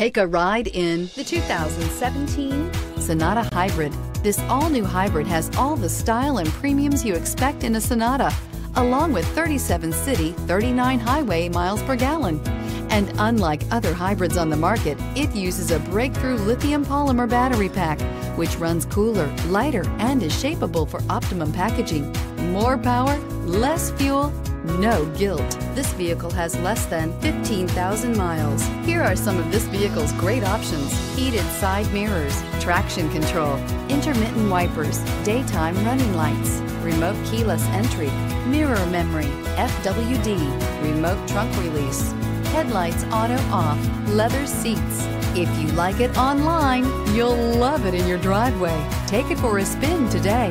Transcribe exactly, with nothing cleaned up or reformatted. Take a ride in the two thousand seventeen Sonata Hybrid. This all-new hybrid has all the style and premiums you expect in a Sonata, along with thirty-seven city, thirty-nine highway miles per gallon. And unlike other hybrids on the market, it uses a breakthrough lithium polymer battery pack, which runs cooler, lighter, and is shapeable for optimum packaging. More power, less fuel, no guilt. This vehicle has less than fifteen thousand miles. Here are some of this vehicle's great options: heated side mirrors, traction control, intermittent wipers, daytime running lights, remote keyless entry, mirror memory, F W D, remote trunk release, headlights auto off, leather seats. If you like it online, you'll love it in your driveway. Take it for a spin today.